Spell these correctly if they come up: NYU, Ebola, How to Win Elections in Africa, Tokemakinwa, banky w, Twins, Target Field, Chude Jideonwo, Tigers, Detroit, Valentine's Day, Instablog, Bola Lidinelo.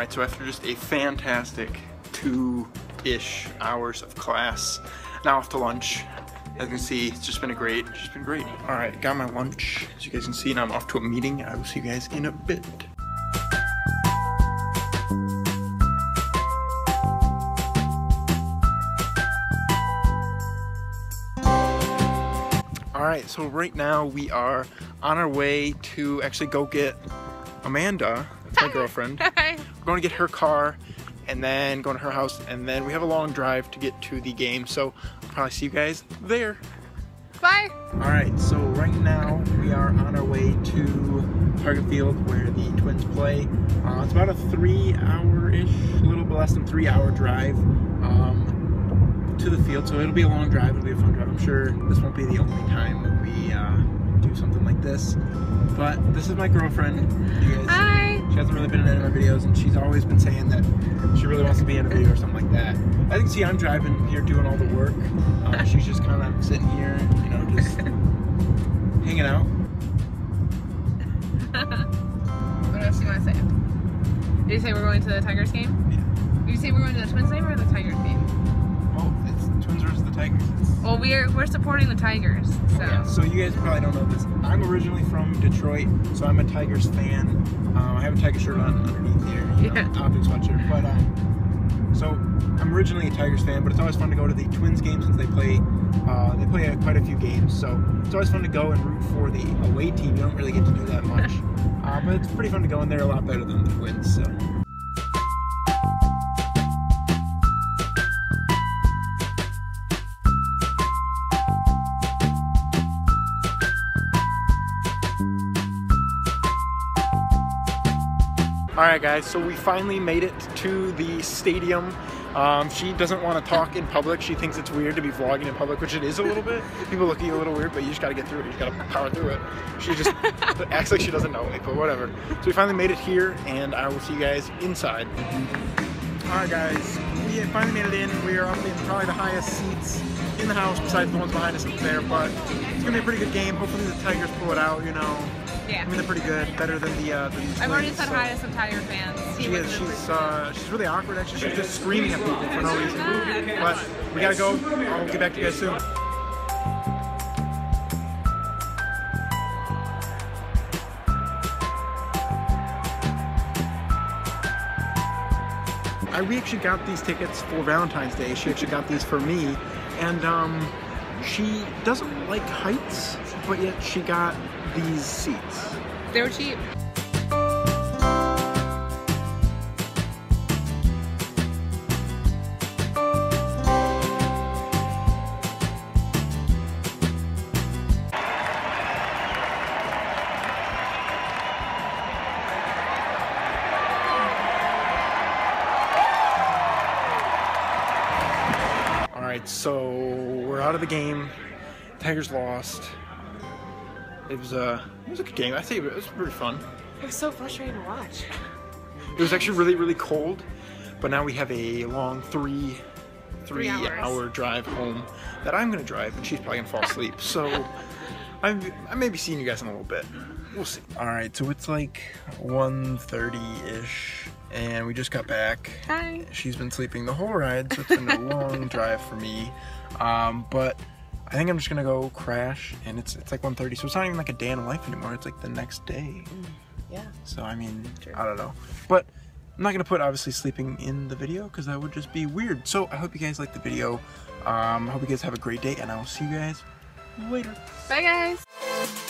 Alright, so after just a fantastic 2-ish hours of class, now off to lunch. As you can see, it's just been great. Alright, got my lunch, as you guys can see, and I'm off to a meeting. I will see you guys in a bit. Alright, so right now we are on our way to actually go get Amanda, that's my girlfriend. Hi. We're going to get her car and then go to her house, and then we have a long drive to get to the game, so I'll probably see you guys there. Bye. Alright, so right now we are on our way to Target Field where the Twins play. It's about a 3-hour-ish, a little bit less than 3-hour drive to the field, so it'll be a long drive, it'll be a fun drive. I'm sure this won't be the only time that we do something like this. But this is my girlfriend. Hi. She hasn't really been in any of my videos, and she's always been saying that she really wants to be in a video or something like that. I think, see, I'm driving here doing all the work. She's just kind of sitting here, you know, just hanging out. What else do you want to say? Did you say we're going to the Tigers game? Yeah. Did you say we're going to the Twins game or the Tigers game? Oh, it's Twins versus the Tigers. Well, we're supporting the Tigers. So. Yeah, so you guys probably don't know this. I'm originally from Detroit, so I'm a Tigers fan. I have a Tiger shirt on underneath here, you know, optics sweatshirt. But so I'm originally a Tigers fan, but it's always fun to go to the Twins game since they play quite a few games. So it's always fun to go and root for the away team. You don't really get to do that much, but it's pretty fun to go, and they're a lot better than the Twins. So. Alright guys, so we finally made it to the stadium. She doesn't want to talk in public. She thinks it's weird to be vlogging in public, which it is a little bit. People look at you a little weird, but you just gotta get through it. You just gotta power through it. She just acts like she doesn't know me, but whatever. So we finally made it here, and I will see you guys inside. Alright guys, we finally made it in. We are up in probably the highest seats in the house, besides the ones behind us there, but it's gonna be a pretty good game. Hopefully the Tigers pull it out, you know. Yeah. I mean, they're pretty good, better than the Twins. I've already said so. Hi to some Tiger fans. She's really awkward, actually. She's just screaming at people for no reason. But we gotta go. I'll get back to you guys soon. We actually got these tickets for Valentine's Day. She actually got these for me, and she doesn't like heights, but yet she got these seats. They were cheap. All right, so we're out of the game. Tigers lost. It was a good game. I think it was pretty fun. It was so frustrating to watch. It was actually really, really cold, but now we have a long three-hour drive home that I'm gonna drive, and she's probably gonna fall asleep. So I may be seeing you guys in a little bit. We'll see. All right, so it's like 1:30-ish, and we just got back. Hi. She's been sleeping the whole ride, so it's been a long drive for me. But I think I'm just gonna go crash, and it's like 1:30, so it's not even like a day in the life anymore. It's like the next day. Yeah. So I mean, true. I don't know, but I'm not gonna put obviously sleeping in the video because that would just be weird. So I hope you guys liked the video. I hope you guys have a great day, and I will see you guys later. Bye guys.